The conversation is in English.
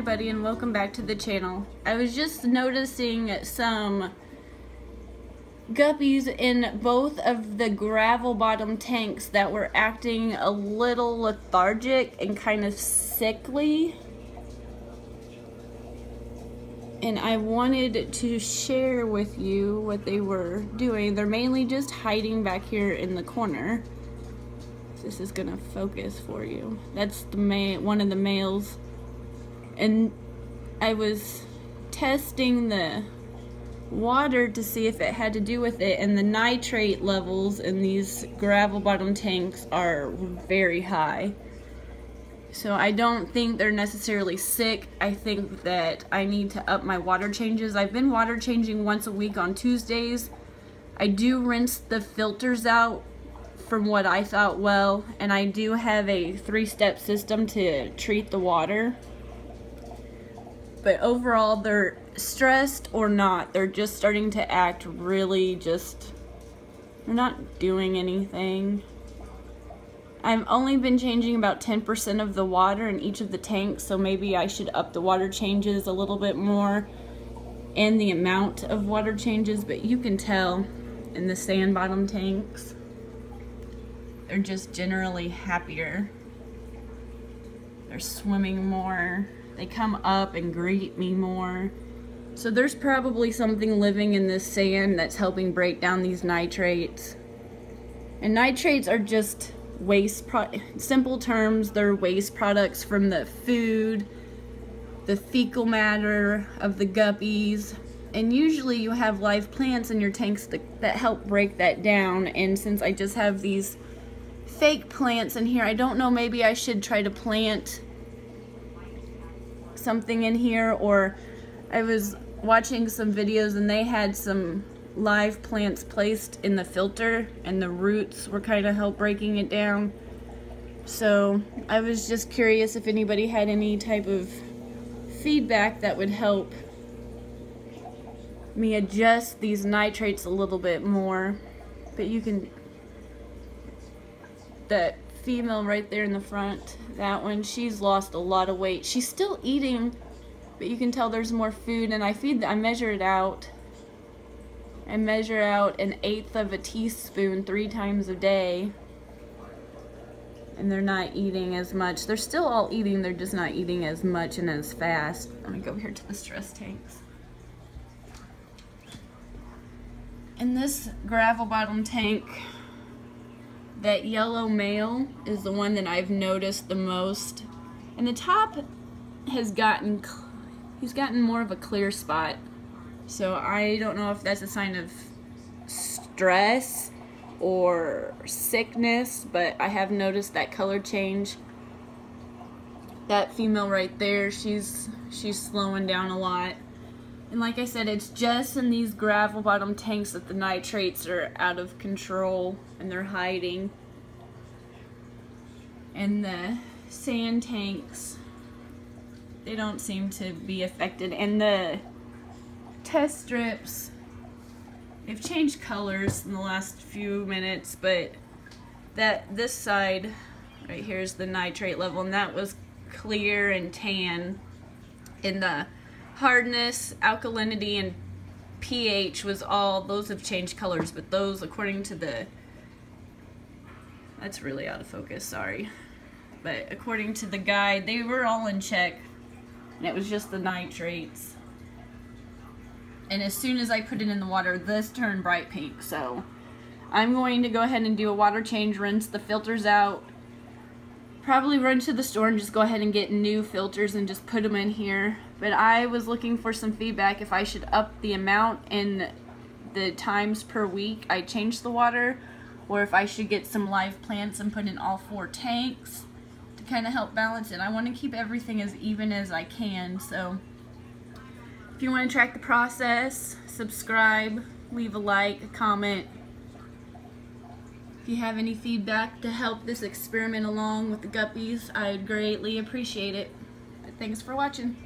everybody and welcome back to the channel. I was just noticing some guppies in both of the gravel bottom tanks that were acting a little lethargic and kind of sickly, and I wanted to share with you what they were doing. They're mainly just hiding back here in the corner. This is gonna focus for you. That's the one of the males, and I was testing the water to see if it had to do with it, and the nitrate levels in these gravel bottom tanks are very high. So I don't think they're necessarily sick. I think that I need to up my water changes. I've been water changing once a week on Tuesdays. I do rinse the filters out from what I thought well, and I do have a three-step system to treat the water. But overall, they're stressed or not, they're just starting to act really they're not doing anything. I've only been changing about 10% of the water in each of the tanks, so maybe I should up the water changes a little bit more and the amount of water changes, but you can tell in the sand bottom tanks, they're just generally happier. They're swimming more. They come up and greet me more. So there's probably something living in this sand that's helping break down these nitrates. And nitrates are just waste products. Simple terms, they're waste products from the food, the fecal matter of the guppies, and usually you have live plants in your tanks that help break that down. And since I just have these fake plants in here, I don't know, maybe I should try to plant something in here. Or I was watching some videos and they had some live plants placed in the filter and the roots were kind of help breaking it down. So I was just curious if anybody had any type of feedback that would help me adjust these nitrates a little bit more. But you can, that female right there in the front, that one, she's lost a lot of weight. She's still eating, but you can tell there's more food. And I measure it out. I measure out 1/8 of a teaspoon 3 times a day, and they're not eating as much. They're still all eating, they're just not eating as much and as fast. Let me go here to the stress tanks. In this gravel bottom tank, that yellow male is the one that I've noticed the most, and the top has gotten, he's gotten more of a clear spot. So I don't know if that's a sign of stress or sickness, but I have noticed that color change. That female right there, she's slowing down a lot. And like I said, it's just in these gravel bottom tanks that the nitrates are out of control and they're hiding. And the sand tanks, they don't seem to be affected. And the test strips, they've changed colors in the last few minutes, but this side right here is the nitrate level, and that was clear and tan, and the hardness, alkalinity, and pH was all, those have changed colors, but those, according to the, that's really out of focus, sorry, but according to the guide, they were all in check, and it was just the nitrates. And as soon as I put it in the water, this turned bright pink. So I'm going to go ahead and do a water change, rinse the filters out, probably run to the store and just go ahead and get new filters and just put them in here. But I was looking for some feedback if I should up the amount and the times per week I change the water, or if I should get some live plants and put in all 4 tanks to kind of help balance it. I want to keep everything as even as I can. So if you want to track the process, subscribe, leave a like, a comment. If you have any feedback to help this experiment along with the guppies, I'd greatly appreciate it. Thanks for watching.